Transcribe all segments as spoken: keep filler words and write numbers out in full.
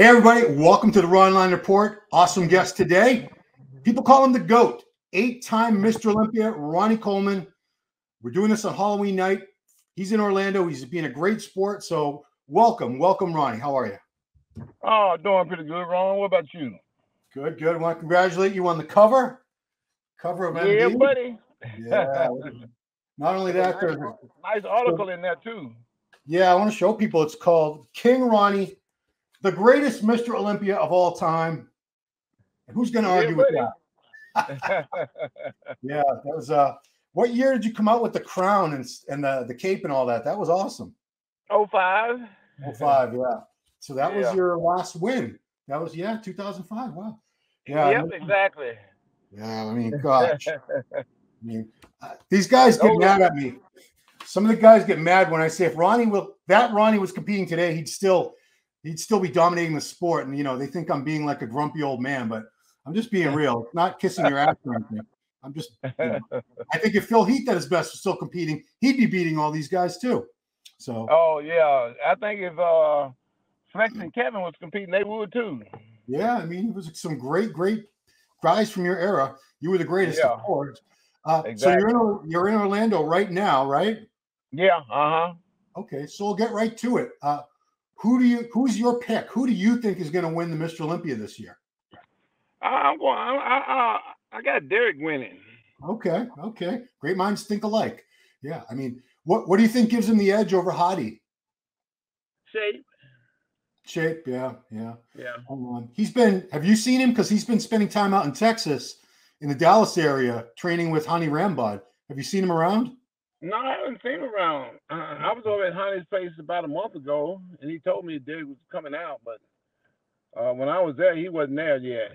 Hey everybody, welcome to the Ron Line Report. Awesome guest today. People call him the GOAT, eight-time Mister Olympia, Ronnie Coleman. We're doing this on Halloween night. He's in Orlando. He's being a great sport. So welcome, welcome, Ronnie. How are you? Oh, doing pretty good, Ron. What about you? Good, good. I want to congratulate you on the cover, cover of M D. Yeah, buddy. Yeah. Not only that, there's a nice article in there too. Yeah, I want to show people. It's called King Ronnie, the greatest Mister Olympia of all time. Who's going to argue with that? Yeah, that was. Uh, what year did you come out with the crown and and the the cape and all that? That was awesome. Oh five. Oh five, yeah. So that yeah. was your last win. That was yeah, two thousand five. Wow. Yeah. Yep, exactly. Yeah, I mean, gosh. I mean, uh, these guys get oh, mad at me. Some of the guys get mad when I say if Ronnie will that Ronnie was competing today, he'd still. He'd still be dominating the sport. And, you know, they think I'm being like a grumpy old man, but I'm just being real. It's not kissing your ass or anything. I'm just, you know, I think if Phil Heath at his best was still competing, he'd be beating all these guys too. So. Oh, yeah. I think if uh, Flex and Kevin was competing, they would too. Yeah. I mean, it was some great, great guys from your era. You were the greatest, yeah. of course. Uh, exactly. So you're in, you're in Orlando right now, right? Yeah. Uh-huh. Okay. So we'll get right to it. Uh, Who do you? Who's your pick? Who do you think is going to win the Mister Olympia this year? Uh, well, I, I, I got Derek winning. Okay, okay. Great minds think alike. Yeah, I mean, what what do you think gives him the edge over Hadi? Shape. Shape, yeah, yeah, yeah. Hold on. He's been. Have you seen him? Because he's been spending time out in Texas, in the Dallas area, training with Honey Rambod. Have you seen him around? No, I haven't seen him around. Uh, I was over at Honey's place about a month ago, and he told me Derek was coming out, but uh, when I was there, he wasn't there yet.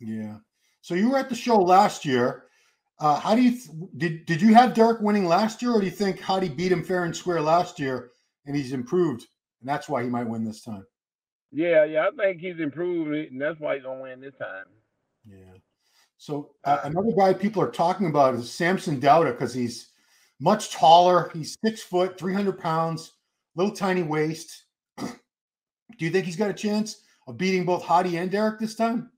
Yeah. So you were at the show last year. Uh, how do you did did you have Derek winning last year, or do you think Hadi beat him fair and square last year, and he's improved, and that's why he might win this time? Yeah, yeah, I think he's improved, and that's why he's gonna win this time. Yeah. So uh, another guy people are talking about is Samson Douda because he's much taller. He's six foot, three hundred pounds, little tiny waist. Do you think he's got a chance of beating both Hadi and Derek this time?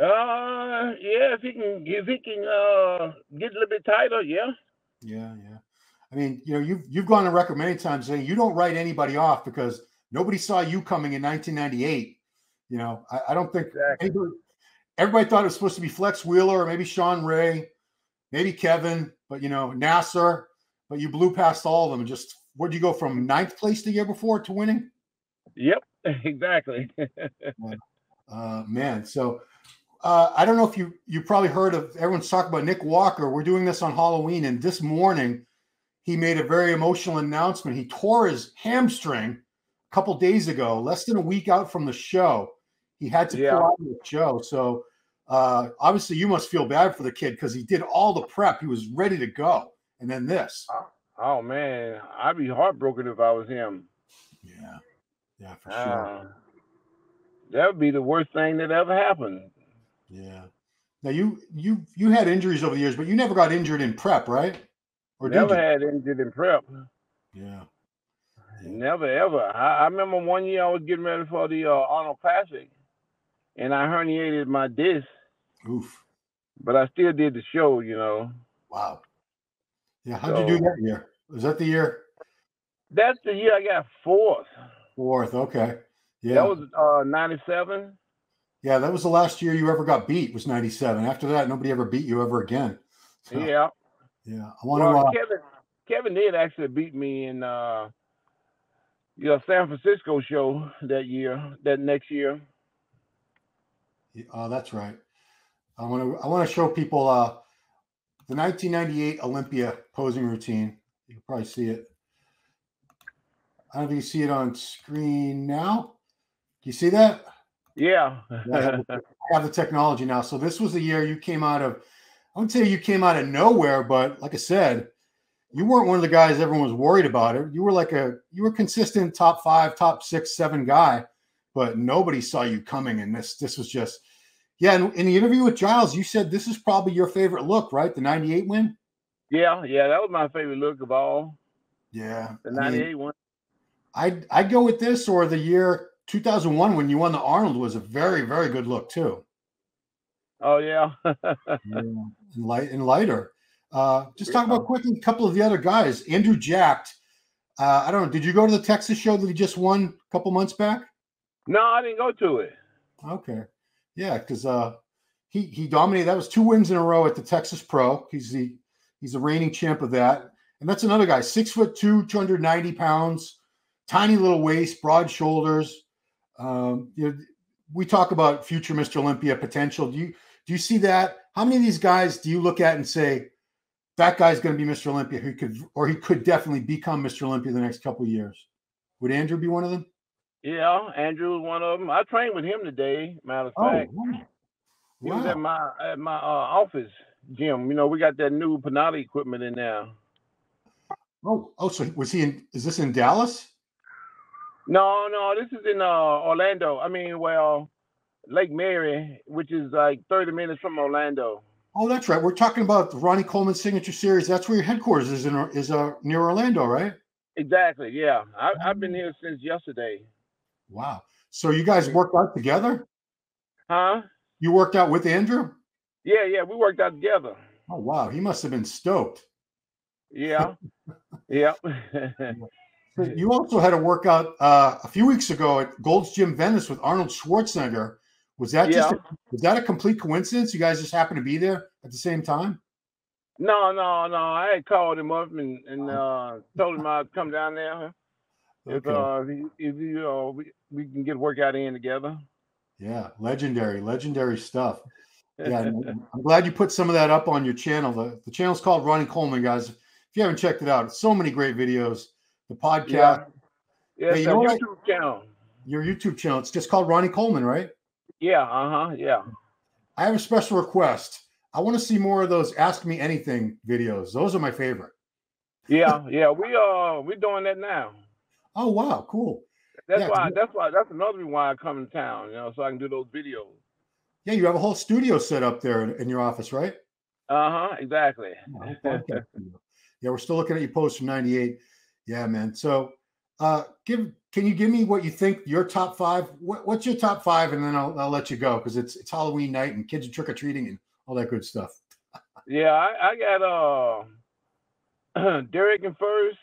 Uh, yeah, if he can, if he can uh, get a little bit tighter, yeah. Yeah, yeah. I mean, you know, you've, you've gone on record many times saying you don't write anybody off because nobody saw you coming in nineteen ninety-eight. You know, I, I don't think exactly. anybody, everybody thought it was supposed to be Flex Wheeler or maybe Shawn Ray, maybe Kevin, but, you know, Nasser, but you blew past all of them. Just where'd you go from ninth place the year before to winning? Yep, exactly. uh, man, so uh, I don't know if you you probably heard of everyone's talking about Nick Walker. We're doing this on Halloween, and this morning he made a very emotional announcement. He tore his hamstring a couple days ago, less than a week out from the show. He had to yeah. pull out with Joe, so – Uh, obviously, you must feel bad for the kid because he did all the prep. He was ready to go. And then this. Oh, man. I'd be heartbroken if I was him. Yeah. Yeah, for uh, sure. That would be the worst thing that ever happened. Yeah. Now, you you you had injuries over the years, but you never got injured in prep, right? Or never did you? Had injured in prep. Yeah. Never, ever. I, I remember one year I was getting ready for the uh, Arnold Classic, and I herniated my disc. Oof. But I still did the show, you know. Wow. Yeah, how'd so, you do that year? Was that the year? That's the year I got fourth. Fourth, okay. Yeah. That was uh, ninety-seven. Yeah, that was the last year you ever got beat was ninety-seven. After that, nobody ever beat you ever again. So, yeah. Yeah. I want well, to Kevin, Kevin did actually beat me in uh, you know, San Francisco show that year, that next year. Yeah, oh, that's right. I want to I want to show people uh, the nineteen ninety-eight Olympia posing routine. You can probably see it. I don't know if you can see it on screen now. Do you see that? Yeah. yeah I, have, I have the technology now. So this was the year you came out of, I wouldn't say you came out of nowhere, but like I said, you weren't one of the guys everyone was worried about. It. You were like a, you were consistent top five, top six, seven guy, but nobody saw you coming. And this, this was just, yeah, in, in the interview with Giles, you said this is probably your favorite look, right? The ninety-eight win? Yeah, yeah, that was my favorite look of all. Yeah. The ninety-eight I mean, one. I'd, I'd go with this or the year two thousand one, when you won the Arnold, was a very, very good look too. Oh, yeah. And, light, and lighter. Uh, just talk about quickly a couple of the other guys. Andrew Jacked. Uh, I don't know. Did you go to the Texas show that he just won a couple months back? No, I didn't go to it. Okay. Yeah, because uh, he, he dominated. That was two wins in a row at the Texas Pro. He's the he's the reigning champ of that. And that's another guy, six foot two, two hundred ninety pounds, tiny little waist, broad shoulders. Um, you know, we talk about future Mister Olympia potential. Do you do you see that? How many of these guys do you look at and say, that guy's going to be Mister Olympia, who could, or he could definitely become Mister Olympia the next couple of years? Would Andrew be one of them? Yeah, Andrew was one of them. I trained with him today, matter of oh, fact. Wow. He was at my at my uh, office gym. You know, we got that new Panatta equipment in there. Oh, oh, so was he in, is this in Dallas? No, no, this is in uh, Orlando. I mean, well, Lake Mary, which is like thirty minutes from Orlando. Oh, that's right. We're talking about the Ronnie Coleman Signature Series. That's where your headquarters is in, is uh, near Orlando, right? Exactly. Yeah, I, I've been here since yesterday. Wow. So you guys worked out together? Huh? You worked out with Andrew? Yeah, yeah, we worked out together. Oh, wow. He must have been stoked. Yeah. Yeah. So you also had a workout uh, a few weeks ago at Gold's Gym Venice with Arnold Schwarzenegger. Was that just yeah. a, was that a complete coincidence? You guys just happened to be there at the same time? No, no, no. I had called him up and, and uh, told him I'd come down there. If, okay. uh, if, if you know, we, we can get a workout in together. Yeah, legendary, legendary stuff. Yeah, I'm glad you put some of that up on your channel. The, the channel's called Ronnie Coleman, guys. If you haven't checked it out, it's so many great videos. The podcast. Yeah, yeah hey, you know YouTube what? channel. Your YouTube channel. It's just called Ronnie Coleman, right? Yeah, uh-huh, yeah. I have a special request. I want to see more of those Ask Me Anything videos. Those are my favorite. Yeah, yeah. We uh we're doing that now. Oh wow, cool. That's yeah, why that's why that's another reason why I come to town, you know, so I can do those videos. Yeah, you have a whole studio set up there in, in your office, right? Uh-huh, exactly. Yeah, yeah, we're still looking at your post from ninety-eight. Yeah, man. So uh give Can you give me what you think your top five? What, what's your top five? And then I'll, I'll let you go because it's it's Halloween night and kids are trick or treating and all that good stuff. Yeah, I, I got uh, Derek in first.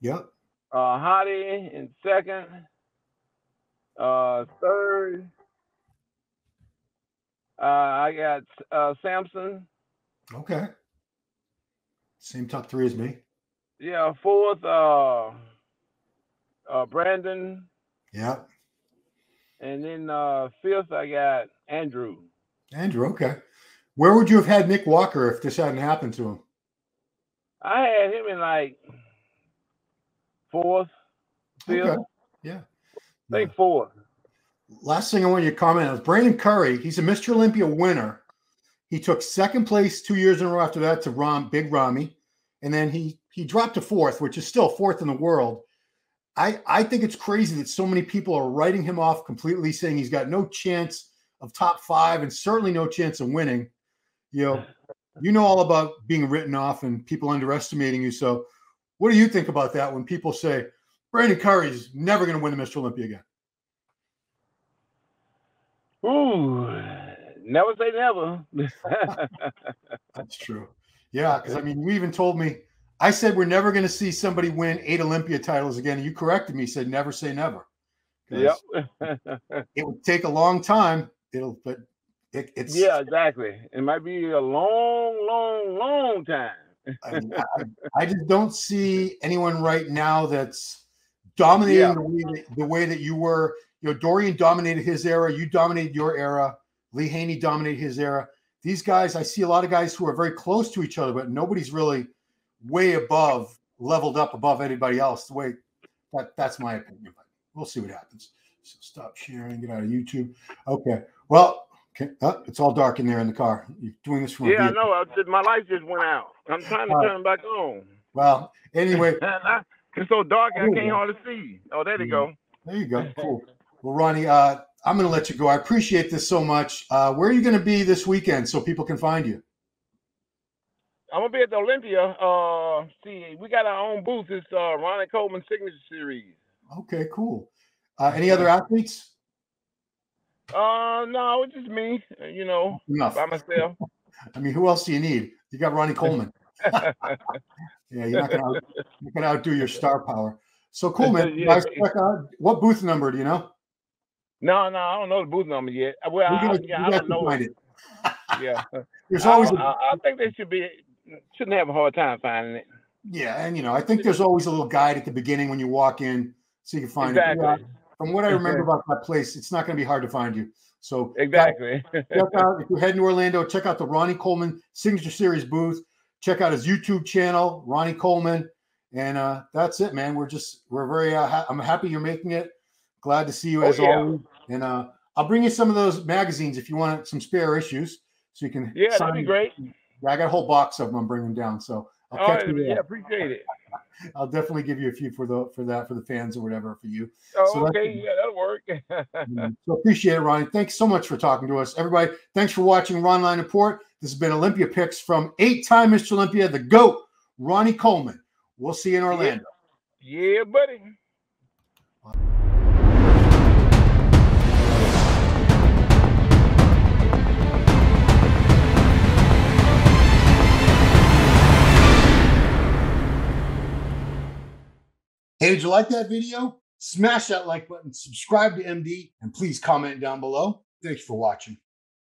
Yep. Uh, Hadi in second. Uh, third. Uh, I got uh, Samson. Okay. Same top three as me. Yeah. Fourth. Uh, Uh, Brandon. Yeah. And then uh, fifth, I got Andrew. Andrew, okay. Where would you have had Nick Walker if this hadn't happened to him? I had him in like fourth, fifth. Okay. Yeah. I think yeah. fourth. Last thing I want you to comment on is Brandon Curry. He's a Mister Olympia winner. He took second place two years in a row after that to Rom, Big Ramy. And then he, he dropped to fourth, which is still fourth in the world. I, I think it's crazy that so many people are writing him off completely, saying he's got no chance of top five and certainly no chance of winning. You know, you know all about being written off and people underestimating you. So what do you think about that when people say Brandon Curry's never going to win the Mister Olympia again? Ooh, never say never. That's true. Yeah, because, I mean, you even told me, I said we're never going to see somebody win eight Olympia titles again. And you corrected me, said never say never. Yep. It would take a long time. It'll, but it, it's yeah, exactly. It might be a long, long, long time. I, mean, I, I just don't see anyone right now that's dominating yeah. the, way that, the way that you were. You know, Dorian dominated his era. You dominated your era. Lee Haney dominated his era. These guys, I see a lot of guys who are very close to each other, but nobody's really way above, leveled up above anybody else. The way that that's my opinion, but we'll see what happens. So stop sharing, get out of YouTube. Okay. Well, okay. Oh, it's all dark in there in the car. You're doing this for yeah, I know. My life just went out. I'm trying to all turn right. back on. Well, anyway, I, it's so dark I can't hardly see. Oh, there you go. There you go. Cool. Well, Ronnie, uh, I'm going to let you go. I appreciate this so much. Uh, where are you going to be this weekend so people can find you? I'm gonna be at the Olympia. Uh, see, we got our own booth. It's uh, Ronnie Coleman Signature Series. Okay, cool. Uh, any other athletes? Uh, no, it's just me, you know, enough. By myself. I mean, who else do you need? You got Ronnie Coleman. Yeah, you're not going out, to outdo your star power. So cool, man. Yeah. What booth number do you know? No, no, I don't know the booth number yet. Well, I, gonna, yeah, I don't know. It. Yeah, there's always. I, a, I think they should be shouldn't have a hard time finding it. Yeah, and you know, I think there's always a little guide at the beginning when you walk in, so you can find exactly. it. Yeah, from what I remember about that place, it's not going to be hard to find you. So exactly. Check out, if you head to Orlando, check out the Ronnie Coleman Signature Series booth. Check out his YouTube channel, Ronnie Coleman, and uh, that's it, man. We're just we're very. Uh, ha I'm happy you're making it. Glad to see you as oh, yeah. always. And uh, I'll bring you some of those magazines if you want some spare issues, so you can. Yeah, that'd be great. Yeah, I got a whole box of them. I'm bringing down, so I'll catch right, you there. Yeah, appreciate it. I'll definitely give you a few for the for that for the fans or whatever for you. Oh, so okay, yeah, that'll work. So appreciate it, Ronnie. Thanks so much for talking to us, everybody. Thanks for watching Ron Line Report. This has been Olympia Picks from eight-time Mister Olympia, the GOAT, Ronnie Coleman. We'll see you in Orlando. Yeah, yeah buddy. Hey, did you like that video? Smash that like button, subscribe to M D, and please comment down below. Thanks for watching.